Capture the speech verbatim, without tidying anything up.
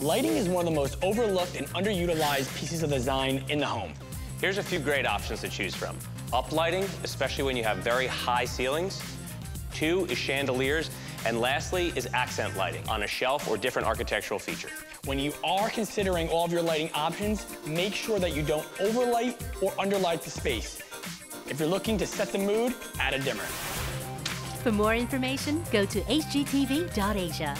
Lighting is one of the most overlooked and underutilized pieces of design in the home. Here's a few great options to choose from. Uplighting, especially when you have very high ceilings. Two is chandeliers. And lastly is accent lighting on a shelf or different architectural feature. When you are considering all of your lighting options, make sure that you don't overlight or underlight the space. If you're looking to set the mood, add a dimmer. For more information, go to H G T V dot Asia.